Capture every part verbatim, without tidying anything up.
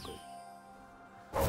Vogel.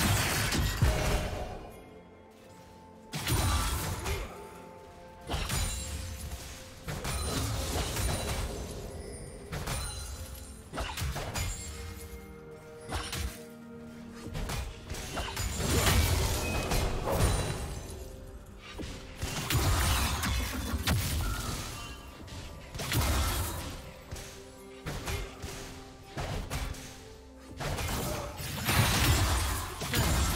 Yes.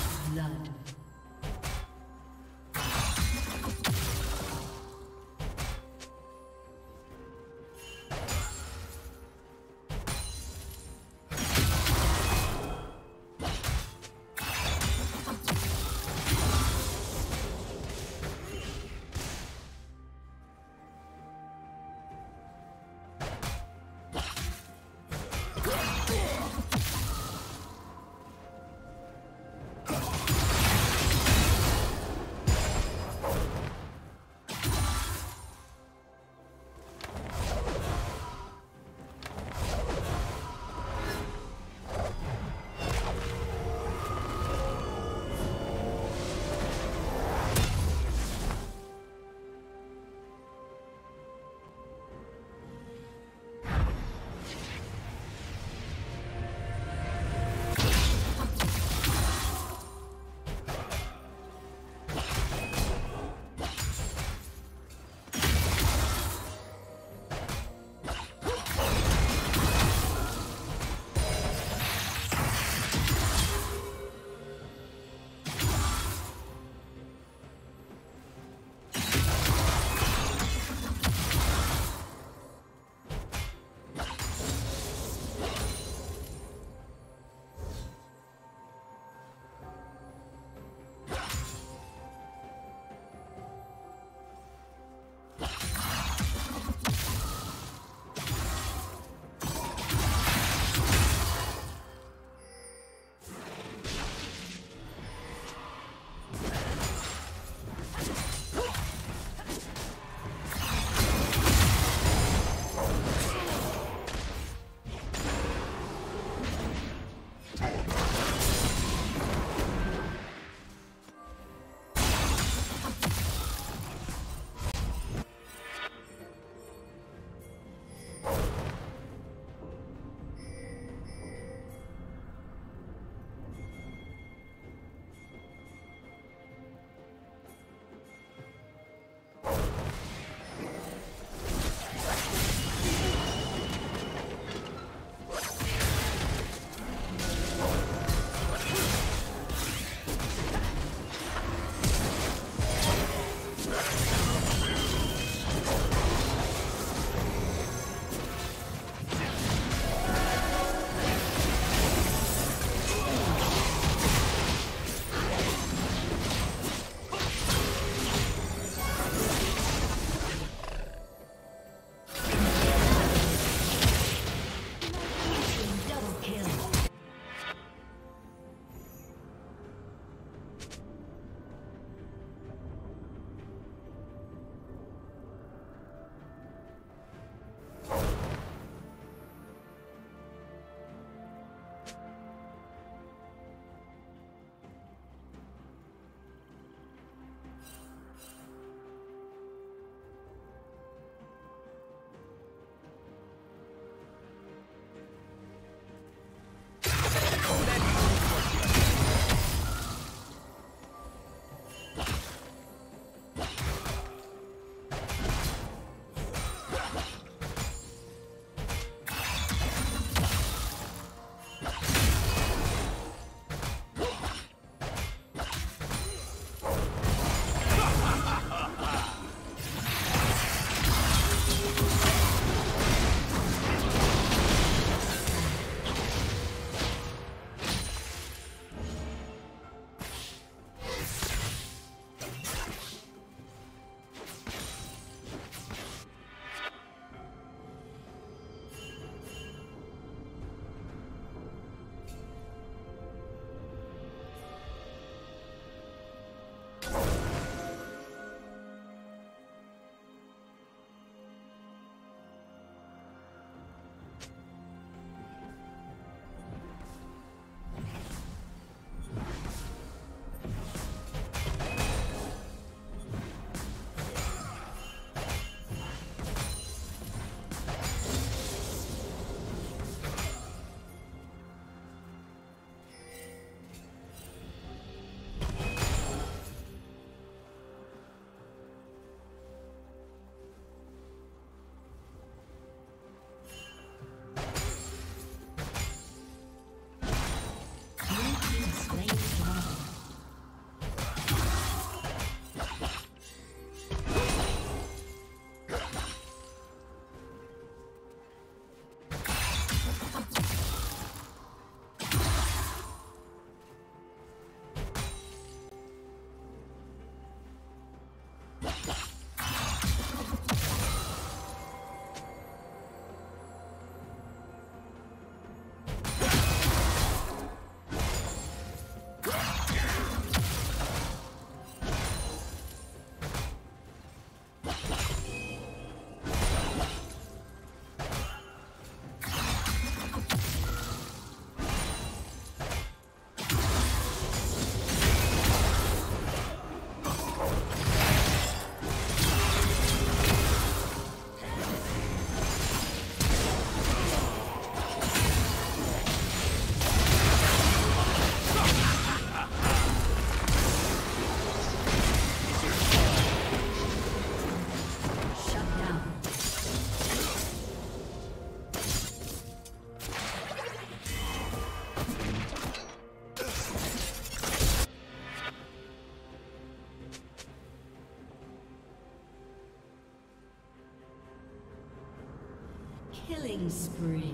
Killing spree.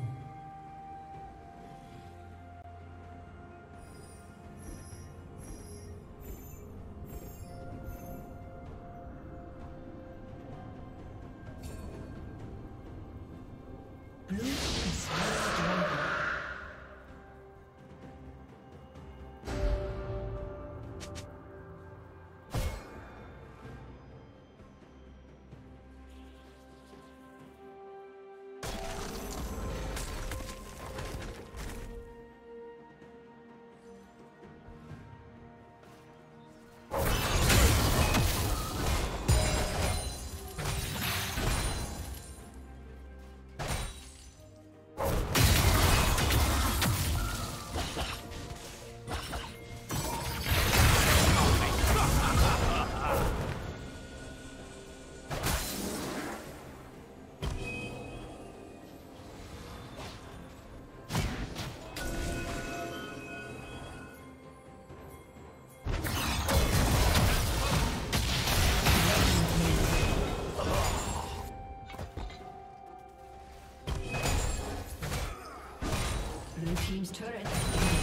team's turret has been destroyed.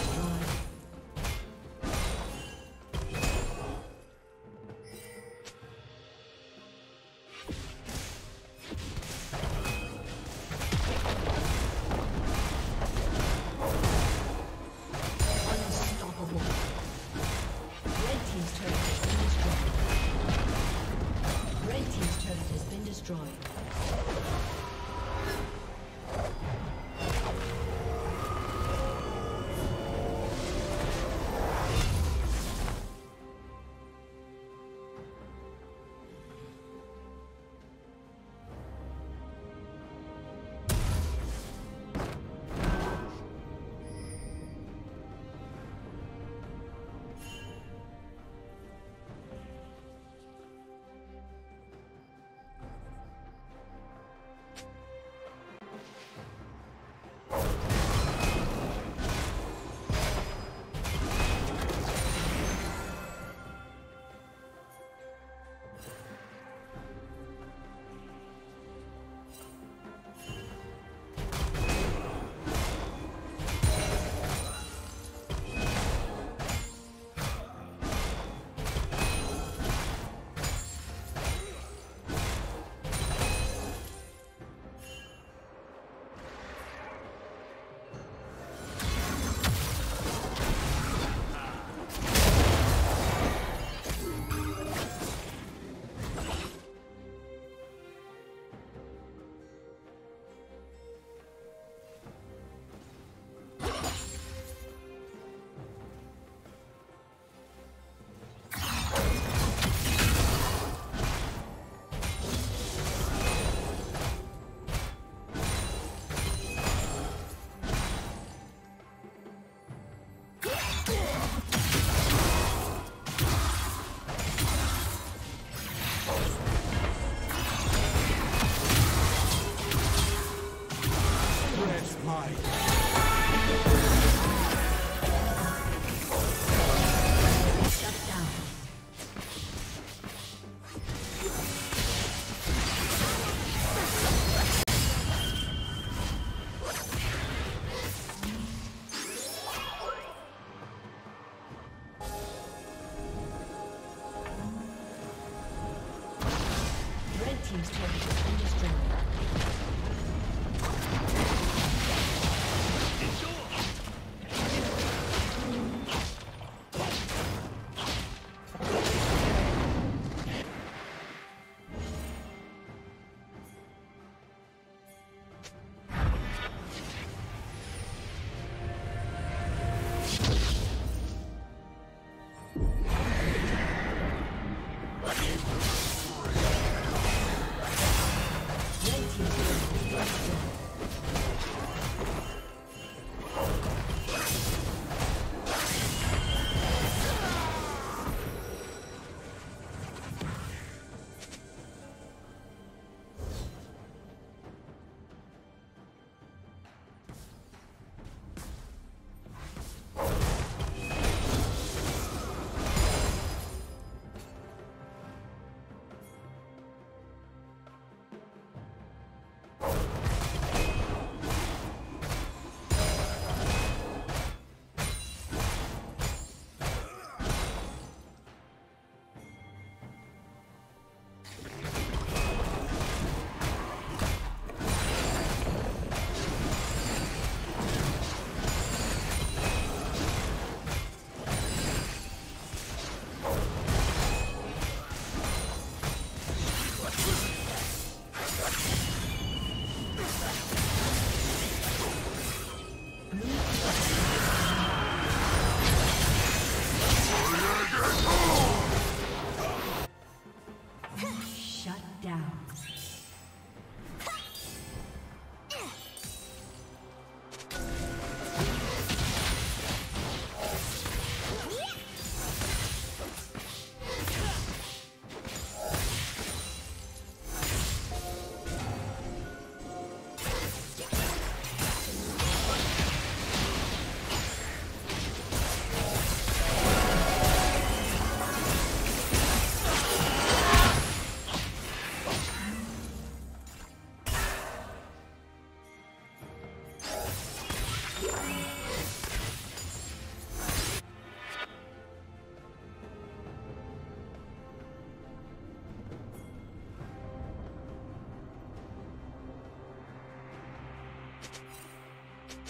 Thank you.